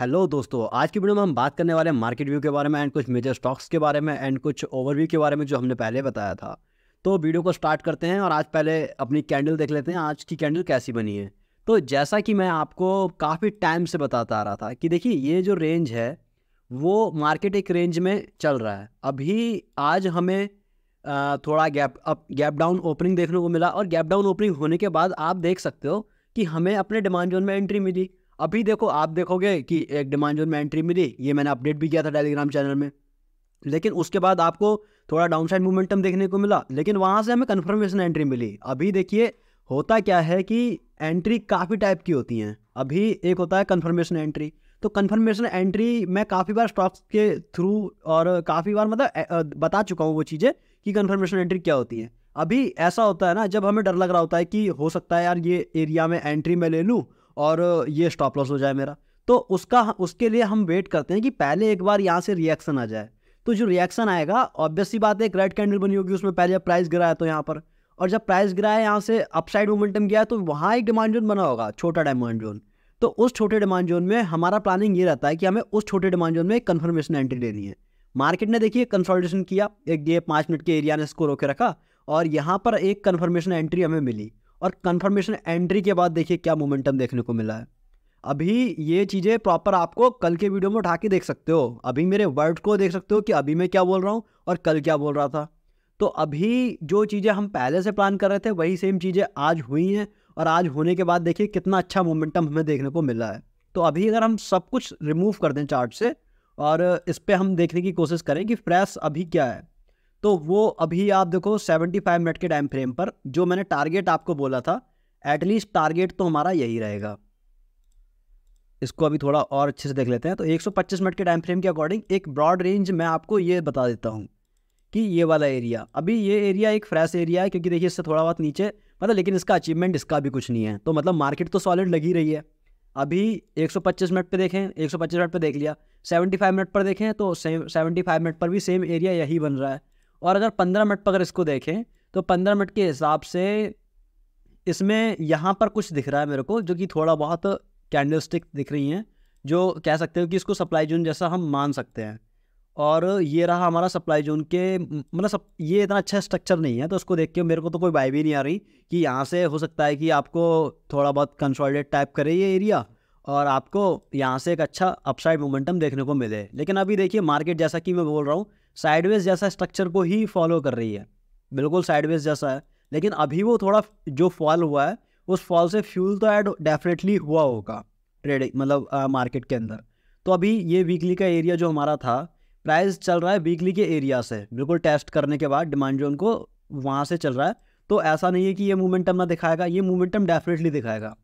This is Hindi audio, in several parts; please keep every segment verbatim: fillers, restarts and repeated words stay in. हेलो दोस्तों, आज की वीडियो में हम बात करने वाले हैं मार्केट व्यू के बारे में एंड कुछ मेजर स्टॉक्स के बारे में एंड कुछ ओवरव्यू के बारे में जो हमने पहले बताया था। तो वीडियो को स्टार्ट करते हैं और आज पहले अपनी कैंडल देख लेते हैं, आज की कैंडल कैसी बनी है। तो जैसा कि मैं आपको काफ़ी टाइम से बताता आ रहा था कि देखिए ये जो रेंज है वो मार्केट एक रेंज में चल रहा है। अभी आज हमें थोड़ा gap up gap down opening देखने को मिला और गैप डाउन ओपनिंग होने के बाद आप देख सकते हो कि हमें अपने डिमांड जोन में एंट्री मिली। अभी देखो आप देखोगे कि एक डिमांड जोन में एंट्री मिली, ये मैंने अपडेट भी किया था टेलीग्राम चैनल में, लेकिन उसके बाद आपको थोड़ा डाउनसाइड मोमेंटम देखने को मिला, लेकिन वहाँ से हमें कन्फर्मेशन एंट्री मिली। अभी देखिए होता क्या है कि एंट्री काफ़ी टाइप की होती हैं। अभी एक होता है कन्फर्मेशन एंट्री, तो कन्फर्मेशन एंट्री मैं काफ़ी बार स्टॉक्स के थ्रू और काफ़ी बार मतलब बता चुका हूँ वो चीज़ें कि कन्फर्मेशन एंट्री क्या होती है। अभी ऐसा होता है ना जब हमें डर लग रहा होता है कि हो सकता है यार ये एरिया में एंट्री मैं ले लूँ और ये स्टॉप लॉस हो जाए मेरा, तो उसका उसके लिए हम वेट करते हैं कि पहले एक बार यहाँ से रिएक्शन आ जाए। तो जो रिएक्शन आएगा ऑब्वियसली बात है एक रेड कैंडल बनी होगी, उसमें पहले प्राइस गिरा है तो यहाँ पर, और जब प्राइस गिरा है यहाँ से अपसाइड मोमेंटम गया है तो वहाँ एक डिमांड जोन बना होगा, छोटा डिमांड जोन। तो उस छोटे डिमांड जोन में हमारा प्लानिंग ये रहता है कि हमें उस छोटे डिमांड जोन में एक कन्फर्मेशन एंट्री लेनी है। मार्केट ने देखिए कंसोलिडेशन किया, एक ये पाँच मिनट के एरिया ने इसको रोके रखा और यहाँ पर एक कन्फर्मेशन एंट्री हमें मिली, और कन्फर्मेशन एंट्री के बाद देखिए क्या मोमेंटम देखने को मिला है। अभी ये चीज़ें प्रॉपर आपको कल के वीडियो में उठा के देख सकते हो, अभी मेरे वर्ड को देख सकते हो कि अभी मैं क्या बोल रहा हूँ और कल क्या बोल रहा था। तो अभी जो चीज़ें हम पहले से प्लान कर रहे थे वही सेम चीज़ें आज हुई हैं, और आज होने के बाद देखिए कितना अच्छा मोमेंटम हमें देखने को मिला है। तो अभी अगर हम सब कुछ रिमूव कर दें चार्ट से और इस पर हम देखने की कोशिश करें कि फ्रेश अभी क्या है, तो वो अभी आप देखो पचहत्तर मिनट के टाइम फ्रेम पर जो मैंने टारगेट आपको बोला था, एटलीस्ट टारगेट तो हमारा यही रहेगा। इसको अभी थोड़ा और अच्छे से देख लेते हैं। तो एक सौ पच्चीस मिनट के टाइम फ्रेम के अकॉर्डिंग एक ब्रॉड रेंज मैं आपको ये बता देता हूँ कि ये वाला एरिया, अभी ये एरिया एक फ्रेश एरिया है क्योंकि देखिए इससे थोड़ा बहुत नीचे मतलब, लेकिन इसका अचीवमेंट इसका भी कुछ नहीं है, तो मतलब मार्केट तो सॉलिड लगी रही है। अभी एक सौ पच्चीस मिनट पे देखें, एक सौ पच्चीस मिनट पे देख लिया, पचहत्तर मिनट पर देखें तो सेम पचहत्तर मिनट पर भी सेम एरिया यही बन रहा है। और अगर पंद्रह मिनट पर अगर इसको देखें तो पंद्रह मिनट के हिसाब से इसमें यहाँ पर कुछ दिख रहा है मेरे को, जो कि थोड़ा बहुत कैंडलस्टिक दिख रही हैं, जो कह सकते हो कि इसको सप्लाई जोन जैसा हम मान सकते हैं। और ये रहा हमारा सप्लाई जोन के मतलब सब, ये इतना अच्छा स्ट्रक्चर नहीं है, तो उसको देख के मेरे को तो कोई बाय भी नहीं आ रही कि यहाँ से हो सकता है कि आपको थोड़ा बहुत कंसोलिडेट टाइप करे ये एरिया और आपको यहाँ से एक अच्छा अपसाइड मोमेंटम देखने को मिले। लेकिन अभी देखिए मार्केट जैसा कि मैं बोल रहा हूँ साइडवेज जैसा स्ट्रक्चर को ही फॉलो कर रही है, बिल्कुल साइडवेज जैसा है, लेकिन अभी वो थोड़ा जो फॉल हुआ है उस फॉल से फ्यूल तो ऐड डेफिनेटली हुआ होगा ट्रेडिंग मतलब मार्केट के अंदर। तो अभी ये वीकली का एरिया जो हमारा था, प्राइस चल रहा है वीकली के एरिया से बिल्कुल टेस्ट करने के बाद डिमांड जोन को, वहाँ से चल रहा है। तो ऐसा नहीं है कि ये मोमेंटम ना दिखाएगा, ये मोमेंटम डेफिनेटली दिखाएगा।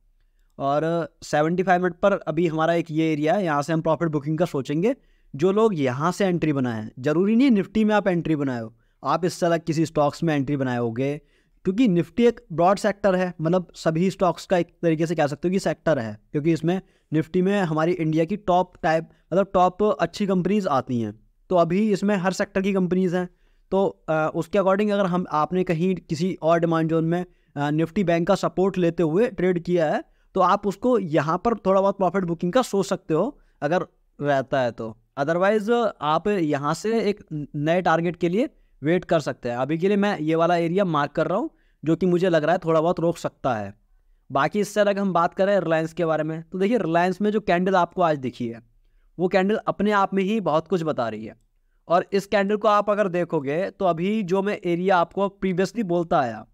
और पचहत्तर मिनट पर अभी हमारा एक ये एरिया है, यहाँ से हम प्रॉफिट बुकिंग का सोचेंगे। जो लोग यहाँ से एंट्री बनाए हैं, ज़रूरी नहीं है निफ्टी में आप एंट्री बनाए हो, आप इससे अलग किसी स्टॉक्स में एंट्री बनाए होगे, क्योंकि निफ्टी एक ब्रॉड सेक्टर है, मतलब सभी स्टॉक्स का एक तरीके से कह सकते हो कि सेक्टर है, क्योंकि इसमें निफ्टी में हमारी इंडिया की टॉप टाइप मतलब टॉप अच्छी कंपनीज आती हैं। तो अभी इसमें हर सेक्टर की कंपनीज हैं, तो आ, उसके अकॉर्डिंग अगर हम आपने कहीं किसी और डिमांड जोन में आ, निफ्टी बैंक का सपोर्ट लेते हुए ट्रेड किया है तो आप उसको यहाँ पर थोड़ा बहुत प्रॉफिट बुकिंग का सोच सकते हो अगर रहता है तो, अदरवाइज़ आप यहाँ से एक नए टारगेट के लिए वेट कर सकते हैं। अभी के लिए मैं ये वाला एरिया मार्क कर रहा हूँ जो कि मुझे लग रहा है थोड़ा बहुत रोक सकता है। बाकी इससे अलग हम बात करें रिलायंस के बारे में, तो देखिए रिलायंस में जो कैंडल आपको आज दिखी है वो कैंडल अपने आप में ही बहुत कुछ बता रही है। और इस कैंडल को आप अगर देखोगे तो अभी जो मैं एरिया आपको प्रीवियसली बोलता आया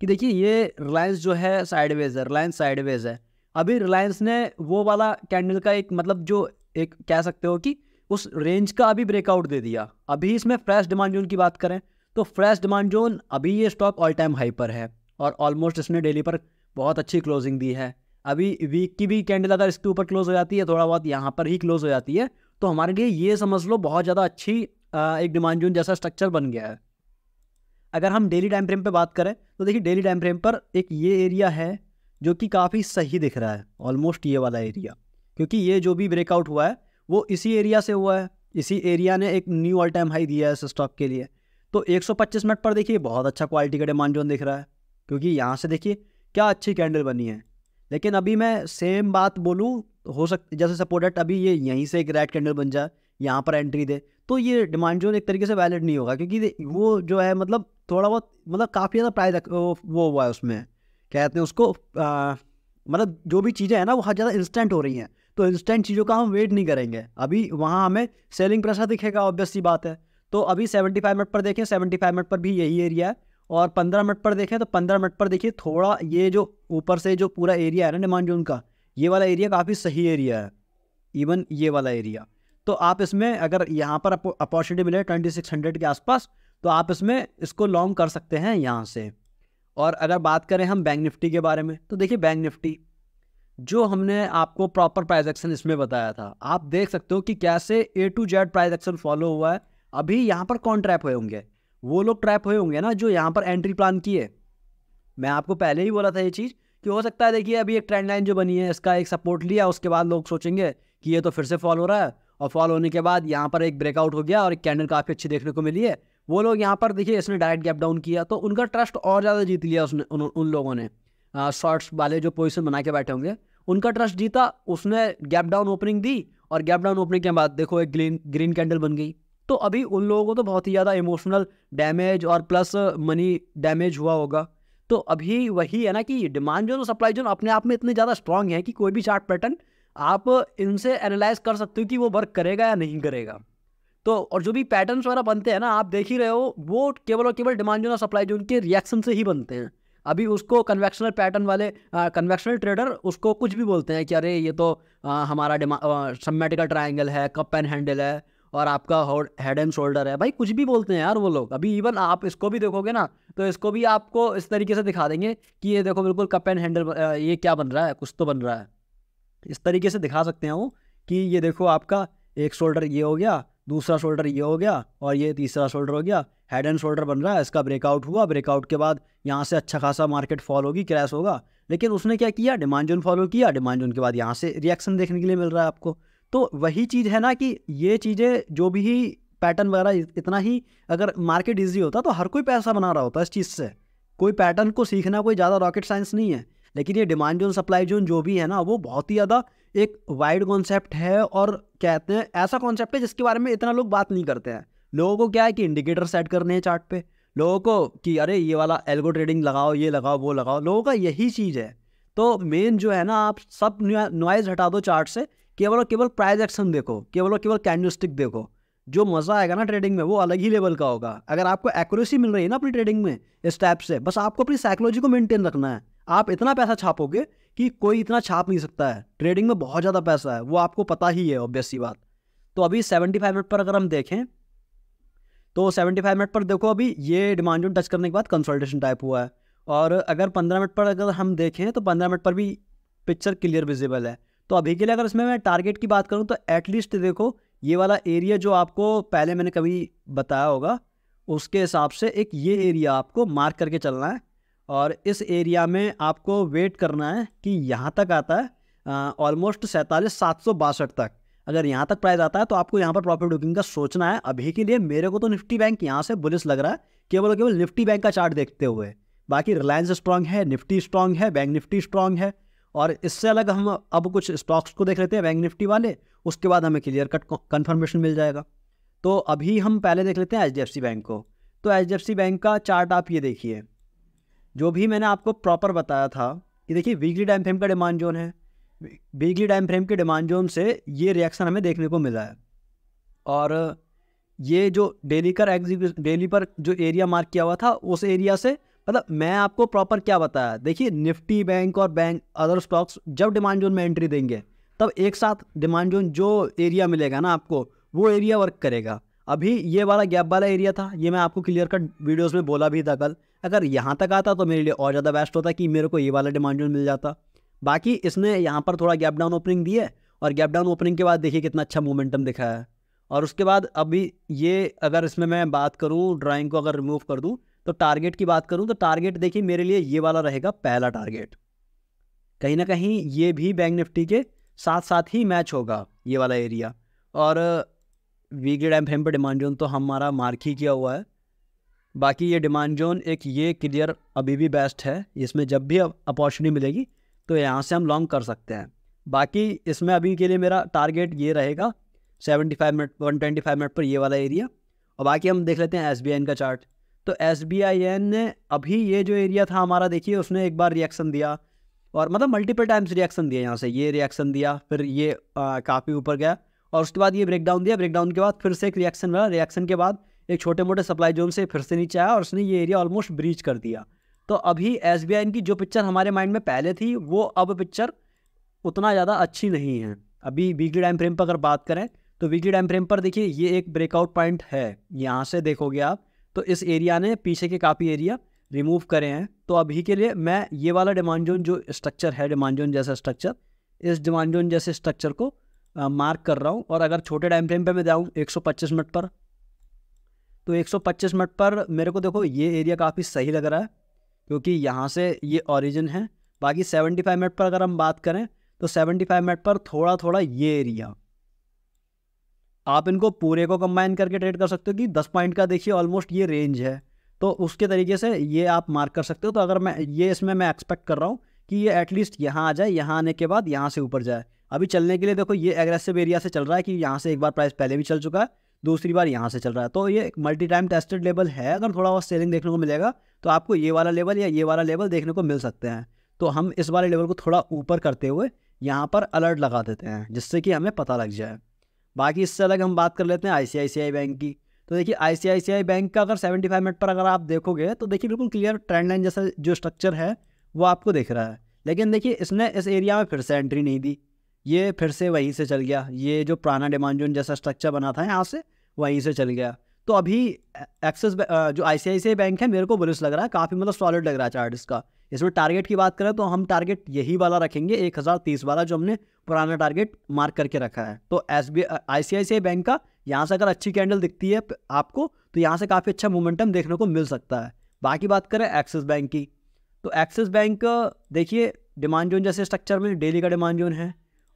कि देखिए ये रिलायंस जो है साइडवेज है, रिलायंस साइडवेज है। अभी रिलायंस ने वो वाला कैंडल का एक मतलब जो एक कह सकते हो कि उस रेंज का अभी ब्रेकआउट दे दिया। अभी इसमें फ्रेश डिमांड जोन की बात करें तो फ्रेश डिमांड जोन अभी ये स्टॉक ऑल टाइम हाई पर है और ऑलमोस्ट इसने डेली पर बहुत अच्छी क्लोजिंग दी है। अभी वीक की भी कैंडल अगर इसके ऊपर क्लोज हो जाती है, थोड़ा बहुत यहाँ पर ही क्लोज हो जाती है, तो हमारे लिए ये समझ लो बहुत ज़्यादा अच्छी एक डिमांड जोन जैसा स्ट्रक्चर बन गया है। अगर हम डेली टाइम फ्रेम पर बात करें तो देखिए डेली टाइम फ्रेम पर एक ये एरिया है जो कि काफ़ी सही दिख रहा है, ऑलमोस्ट ये वाला एरिया, क्योंकि ये जो भी ब्रेकआउट हुआ है वो इसी एरिया से हुआ है, इसी एरिया ने एक न्यू ऑल टाइम हाई दिया है इस स्टॉक के लिए। तो एक सौ पच्चीस मिनट पर देखिए बहुत अच्छा क्वालिटी का डिमांड जोन दिख रहा है, क्योंकि यहाँ से देखिए क्या अच्छी कैंडल बनी है। लेकिन अभी मैं सेम बात बोलूँ तो हो सकता जैसे सपोर्टेड अभी ये यहीं से एक रेड कैंडल बन जाए, यहाँ पर एंट्री दे, तो ये डिमांड जो एक तरीके से वैलिड नहीं होगा, क्योंकि वो जो है मतलब थोड़ा बहुत मतलब काफ़ी ज़्यादा प्राइस वो हुआ है उसमें, क्या कहते हैं उसको, आ, मतलब जो भी चीज़ें हैं ना वहाँ ज़्यादा इंस्टेंट हो रही हैं, तो इंस्टेंट चीज़ों का हम वेट नहीं करेंगे। अभी वहाँ हमें सेलिंग प्रेशर दिखेगा, ऑब्वियसली बात है। तो अभी पचहत्तर मिनट पर देखें, पचहत्तर मिनट पर भी यही एरिया है, और पंद्रह मिनट पर देखें तो पंद्रह मिनट पर देखिए थोड़ा ये जो ऊपर से जो पूरा एरिया है ना डिमांड जोन का, ये वाला एरिया काफ़ी सही एरिया है, इवन ये वाला एरिया। तो आप इसमें अगर यहाँ पर अपॉर्चुनिटी मिले ट्वेंटी सिक्स हंड्रेड के आसपास, तो आप इसमें इसको लॉन्ग कर सकते हैं यहाँ से। और अगर बात करें हम बैंक निफ्टी के बारे में, तो देखिए बैंक निफ्टी जो हमने आपको प्रॉपर प्राइस एक्शन इसमें बताया था, आप देख सकते हो कि कैसे A to Z price action follow हुआ है। अभी यहाँ पर कौन ट्रैप हुए होंगे? वो लोग ट्रैप हुए होंगे ना जो यहाँ पर एंट्री प्लान किए। मैं आपको पहले ही बोला था ये चीज़ कि हो सकता है देखिए अभी एक ट्रेंड लाइन जो बनी है इसका एक सपोर्ट लिया, उसके बाद लोग सोचेंगे कि ये तो फिर से फॉल हो रहा है, और फॉल होने के बाद यहाँ पर एक ब्रेकआउट हो गया और एक कैंडल काफ़ी अच्छी देखने को मिली है। वो लोग यहाँ पर देखिए इसने डायरेक्ट गैप डाउन किया, तो उनका ट्रस्ट और ज़्यादा जीत लिया उसने, उन, उन लोगों ने शॉर्ट्स वाले जो पोजीशन बना के बैठे होंगे उनका ट्रस्ट जीता। उसने गैप डाउन ओपनिंग दी और गैप डाउन ओपनिंग के बाद देखो एक ग्रीन ग्रीन कैंडल बन गई। तो अभी उन लोगों को तो बहुत ही ज़्यादा इमोशनल डैमेज और प्लस मनी डैमेज हुआ होगा। तो अभी वही है ना कि डिमांड जोन और सप्लाई जोन अपने आप में इतने ज़्यादा स्ट्रांग है कि कोई भी चार्ट पैटर्न आप इनसे एनालाइज कर सकते हो कि वो वर्क करेगा या नहीं करेगा। तो और जो भी पैटर्न्स वगैरह बनते हैं ना आप देख ही रहे हो, वो केवल और केवल डिमांड जोन और सप्लाई जोन के रिएक्शन से ही बनते हैं। अभी उसको कन्वेक्शनल पैटर्न वाले कन्वेक्शनल ट्रेडर उसको कुछ भी बोलते हैं कि अरे ये तो आ, हमारा सबमेटिकल ट्रायंगल है, कप एंड हैंडल है और आपका हेड एंड शोल्डर है। भाई कुछ भी बोलते हैं यार वो लोग। अभी इवन आप इसको भी देखोगे ना तो इसको भी आपको इस तरीके से दिखा देंगे कि ये देखो बिल्कुल कप एंड हैंडल, ये क्या बन रहा है, कुछ तो बन रहा है। इस तरीके से दिखा सकते हैं वो कि ये देखो आपका एक शोल्डर ये हो गया, दूसरा शोल्डर ये हो गया और ये तीसरा शोल्डर हो गया, हेड एंड शोल्डर बन रहा है। इसका ब्रेकआउट हुआ, ब्रेकआउट के बाद यहाँ से अच्छा खासा मार्केट फॉल होगी, क्रैश होगा, लेकिन उसने क्या किया, डिमांड जोन फॉलो किया, डिमांड जोन के बाद यहाँ से रिएक्शन देखने के लिए मिल रहा है आपको। तो वही चीज़ है ना कि ये चीज़ें जो भी पैटर्न वगैरह, इतना ही अगर मार्केट ईजी होता तो हर कोई पैसा बना रहा होता इस चीज़ से। कोई पैटर्न को सीखना कोई ज़्यादा रॉकेट साइंस नहीं है, लेकिन ये डिमांड जोन सप्लाई जोन जो भी है ना वो बहुत ही ज़्यादा एक वाइड कॉन्सेप्ट है, और कहते हैं ऐसा कॉन्सेप्ट है जिसके बारे में इतना लोग बात नहीं करते हैं। लोगों को क्या है कि इंडिकेटर सेट करने हैं चार्ट पे, लोगों को कि अरे ये वाला एल्गो ट्रेडिंग लगाओ, ये लगाओ, वो लगाओ, लोगों का यही चीज़ है। तो मेन जो है ना आप सब नॉइज़ हटा दो चार्ट से, केवल और केवल प्राइस एक्शन देखो, केवल और केवल कैंडलस्टिक देखो। जो मज़ा आएगा ना ट्रेडिंग में वो अलग ही लेवल का होगा। अगर आपको एक्यूरेसी मिल रही है ना अपनी ट्रेडिंग में इस टाइप से, बस आपको अपनी साइकोलॉजी को मेनटेन रखना है। आप इतना पैसा छापोगे कि कोई इतना छाप नहीं सकता है। ट्रेडिंग में बहुत ज़्यादा पैसा है, वो आपको पता ही है, ऑब्वियसली बात। तो अभी पचहत्तर मिनट पर अगर हम देखें तो पचहत्तर मिनट पर देखो अभी ये डिमांड जोन टच करने के बाद कंसोलिडेशन टाइप हुआ है। और अगर पंद्रह मिनट पर अगर हम देखें तो पंद्रह मिनट पर भी पिक्चर क्लियर विजिबल है। तो अभी के लिए अगर इसमें मैं टारगेट की बात करूँ तो एटलीस्ट देखो ये वाला एरिया जो आपको पहले मैंने कभी बताया होगा उसके हिसाब से एक ये एरिया आपको मार्क करके चलना है, और इस एरिया में आपको वेट करना है कि यहाँ तक आता है ऑलमोस्ट सैंतालीस सात सौ बासठ तक। अगर यहाँ तक प्राइस आता है तो आपको यहाँ पर प्रॉफिट बुकिंग का सोचना है। अभी के लिए मेरे को तो निफ्टी बैंक यहाँ से बुलिश लग रहा है, केवल और केवल निफ्टी बैंक का चार्ट देखते हुए। बाकी रिलायंस स्ट्रांग है, निफ्टी स्ट्रांग है, बैंक निफ्टी स्ट्रांग है, और इससे अलग हम अब कुछ स्टॉक्स को देख लेते हैं बैंक निफ्टी वाले, उसके बाद हमें क्लियर कट कन्फर्मेशन मिल जाएगा। तो अभी हम पहले देख लेते हैं H D F C bank को। तो H D F C bank का चार्ट आप ये देखिए, जो भी मैंने आपको प्रॉपर बताया था कि देखिए वीकली टाइम फ्रेम का डिमांड जोन है, वीकली टाइम फ्रेम के डिमांड जोन से ये रिएक्शन हमें देखने को मिला है। और ये जो डेली कर एग्जीक्यूशन डेली पर जो एरिया मार्क किया हुआ था उस एरिया से, मतलब मैं आपको प्रॉपर क्या बताया, देखिए निफ्टी बैंक और बैंक अदर स्टॉक्स जब डिमांड जोन में एंट्री देंगे तब एक साथ डिमांड जोन जो एरिया मिलेगा ना आपको वो एरिया वर्क करेगा। अभी ये वाला गैप वाला एरिया था, ये मैं आपको क्लियर कट वीडियोस में बोला भी था कल। अगर यहाँ तक आता तो मेरे लिए और ज़्यादा बेस्ट होता कि मेरे को ये वाला डिमांड जोन मिल जाता। बाकी इसने यहाँ पर थोड़ा गैप डाउन ओपनिंग दी है, और गैप डाउन ओपनिंग के बाद देखिए कितना अच्छा मोमेंटम दिखा है। और उसके बाद अभी ये अगर इसमें मैं बात करूँ, ड्राइंग को अगर रिमूव कर दूँ तो टारगेट की बात करूँ तो टारगेट देखिए मेरे लिए ये वाला रहेगा पहला टारगेट। कहीं ना कहीं ये भी बैंक निफ्टी के साथ साथ ही मैच होगा ये वाला एरिया, और वीकली टाइम फ्रेम पर डिमांड जोन तो हमारा मार्क ही किया हुआ है। बाकी ये डिमांड जोन एक ये क्लियर अभी भी बेस्ट है, इसमें जब भी अपॉर्चुनिटी मिलेगी तो तो यहाँ से हम लॉन्ग कर सकते हैं। बाकी इसमें अभी के लिए मेरा टारगेट ये रहेगा पचहत्तर मिनट एक सौ पच्चीस मिनट पर ये वाला एरिया। और बाकी हम देख लेते हैं एस बी आई एन का चार्ट। तो एस बी आई एन ने अभी ये जो एरिया था हमारा, देखिए उसने एक बार रिएक्शन दिया और मतलब मल्टीपल टाइम्स रिएक्शन दिया। यहाँ से ये रिएक्शन दिया, फिर ये काफ़ी ऊपर गया और उसके बाद ये ब्रेकडाउन दिया। ब्रेकडाउन के बाद फिर से एक रिएक्शन मिला, रिएक्शन के बाद एक छोटे मोटे सप्लाई जोन से फिर से नीचे आया और उसने ये एरिया ऑलमोस्ट ब्रीच कर दिया। तो अभी एस बी आई एन की जो पिक्चर हमारे माइंड में पहले थी वो अब पिक्चर उतना ज़्यादा अच्छी नहीं है। अभी वीकली टाइम फ्रेम पर अगर बात करें तो वीकली टाइम फ्रेम पर देखिए ये एक ब्रेकआउट पॉइंट है। यहाँ से देखोगे आप तो इस एरिया ने पीछे के काफ़ी एरिया रिमूव करे हैं। तो अभी के लिए मैं ये वाला डिमांड जोन जो स्ट्रक्चर है, डिमांड जोन जैसा स्ट्रक्चर, इस डिमांड जोन जैसे स्ट्रक्चर को आ, मार्क कर रहा हूँ। और अगर छोटे टाइम फ्रेम पे मैं जाऊँ एक सौ पच्चीस मिनट पर, तो एक सौ पच्चीस मिनट पर मेरे को देखो ये एरिया काफ़ी सही लग रहा है क्योंकि यहाँ से ये ऑरिजिन है। बाकी पचहत्तर मिनट पर अगर हम बात करें तो पचहत्तर मिनट पर थोड़ा थोड़ा ये एरिया, आप इनको पूरे को कंबाइन करके ट्रेड कर सकते हो कि दस पॉइंट का देखिए ऑलमोस्ट ये रेंज है। तो उसके तरीके से ये आप मार्क कर सकते हो। तो अगर मैं ये इसमें मैं एक्सपेक्ट कर रहा हूँ कि ये एटलीस्ट यहाँ आ जाए, यहाँ आने के बाद यहाँ से ऊपर जाए। अभी चलने के लिए देखो ये एग्रेसिव एरिया से चल रहा है कि यहाँ से एक बार प्राइस पहले भी चल चुका है, दूसरी बार यहाँ से चल रहा है। तो ये मल्टी टाइम टेस्टेड लेवल है। अगर थोड़ा बहुत सेलिंग देखने को मिलेगा तो आपको ये वाला लेवल या ये वाला लेवल देखने को मिल सकते हैं। तो हम इस वाले लेवल को थोड़ा ऊपर करते हुए यहाँ पर अलर्ट लगा देते हैं जिससे कि हमें पता लग जाए। बाकी इससे अलग हम बात कर लेते हैं आईसीआईसीआई बैंक की। तो देखिए आईसीआईसीआई बैंक का अगर पचहत्तर मिनट पर अगर आप देखोगे तो देखिए बिल्कुल क्लियर ट्रेंड लाइन जैसा जो स्ट्रक्चर है वो आपको दिख रहा है। लेकिन देखिए इसने इस एरिया में फिर से एंट्री नहीं दी, ये फिर से वहीं से चल गया। ये जो पुराना डिमांड जोन जैसा स्ट्रक्चर बना था यहाँ से वहीं से चल गया। तो अभी एक्सिस जो आईसीआईसीआई बैंक है मेरे को बुलिश लग रहा है, काफ़ी मतलब सॉलिड लग रहा है चार्ट इसका। इसमें टारगेट की बात करें तो हम टारगेट यही वाला रखेंगे एक हज़ार तीस वाला, जो हमने पुराना टारगेट मार्क करके रखा है। तो एस बी आईसीआईसीआई बैंक का यहाँ से अगर अच्छी कैंडल दिखती है आपको तो यहाँ से काफ़ी अच्छा मोमेंटम देखने को मिल सकता है। बाकी बात करें एक्सिस बैंक की, तो एक्सिस बैंक देखिए डिमांड जोन जैसे स्ट्रक्चर में डेली का डिमांड जोन है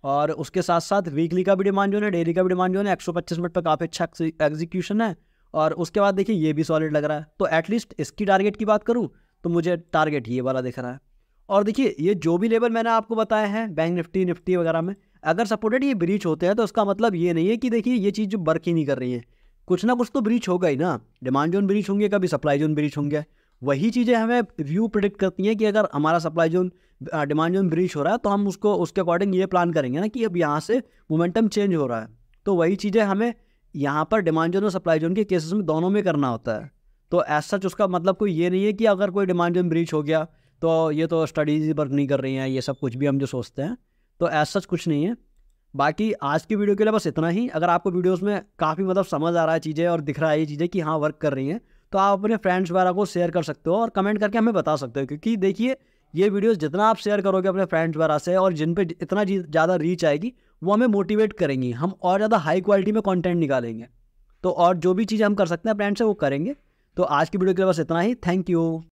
और उसके साथ साथ वीकली का भी डिमांड जोन है, डेली का भी डिमांड जोन है। एक सौ पच्चीस मिनट पर काफ़ी अच्छा एग्जीक्यूशन है और उसके बाद देखिए ये भी सॉलिड लग रहा है। तो एटलीस्ट इसकी टारगेट की बात करूँ तो मुझे टारगेट ये वाला दिख रहा है। और देखिए ये जो भी लेवल मैंने आपको बताया है बैंक निफ्टी निफ्टी वगैरह में, अगर सपोर्टेड ये ब्रीच होते हैं तो उसका मतलब ये नहीं है कि देखिए ये चीज़ जो वर्क ही नहीं कर रही है। कुछ ना कुछ तो ब्रीच होगा ही ना, डिमांड जोन ब्रीच होंगे, कभी सप्लाई जोन ब्रीच होंगे। वही चीज़ें हमें व्यू प्रेडिक्ट करती हैं कि अगर हमारा supply zone demand zone breach हो रहा है तो हम उसको उसके अकॉर्डिंग ये प्लान करेंगे ना कि अब यहाँ से मोमेंटम चेंज हो रहा है। तो वही चीज़ें हमें यहाँ पर डिमांड जोन और सप्लाई जोन के केसेस में दोनों में करना होता है। तो एज सच उसका मतलब कोई ये नहीं है कि अगर कोई डिमांड जोन ब्रीच हो गया तो ये तो स्टडीज़ वर्क नहीं कर रही हैं, ये सब कुछ भी हम जो सोचते हैं। तो एज सच कुछ नहीं है। बाकी आज की वीडियो के लिए बस इतना ही। अगर आपको वीडियोस में काफ़ी मतलब समझ आ रहा है चीज़ें और दिख रहा है ये चीज़ें कि हाँ वर्क कर रही हैं, तो आप अपने फ्रेंड्स वगैरह को शेयर कर सकते हो और कमेंट करके हमें बता सकते हो। क्योंकि देखिए ये वीडियोज़ जितना आप शेयर करोगे अपने फ्रेंड्स वगैरह से और जिन पर इतना ज़्यादा रीच आएगी वो हमें मोटिवेट करेंगी, हम और ज़्यादा हाई क्वालिटी में कॉन्टेंट निकालेंगे। तो और जो भी चीज़ें हम कर सकते हैं फ्रेंड्स से वो करेंगे। तो आज की वीडियो के लिए बस इतना ही। Thank you.